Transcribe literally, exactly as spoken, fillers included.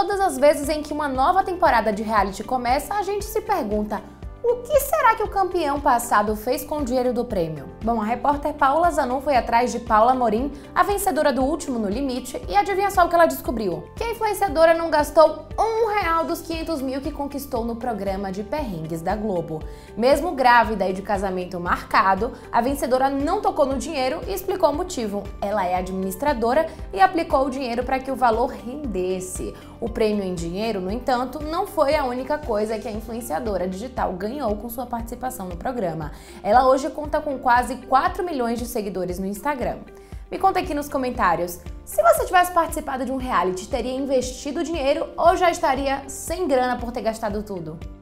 Todas as vezes em que uma nova temporada de reality começa, a gente se pergunta: o que será que o campeão passado fez com o dinheiro do prêmio? Bom, a repórter Paula Zanon foi atrás de Paula Amorim, a vencedora do último No Limite, e adivinha só o que ela descobriu? Que a influenciadora não gastou um real dos quinhentos mil que conquistou no programa de perrengues da Globo. Mesmo grávida e de casamento marcado, a vencedora não tocou no dinheiro e explicou o motivo. Ela é administradora e aplicou o dinheiro para que o valor rendesse. O prêmio em dinheiro, no entanto, não foi a única coisa que a influenciadora digital ganhou com sua participação no programa. Ela hoje conta com quase quatro milhões de seguidores no Instagram. Me conta aqui nos comentários, se você tivesse participado de um reality, teria investido dinheiro ou já estaria sem grana por ter gastado tudo?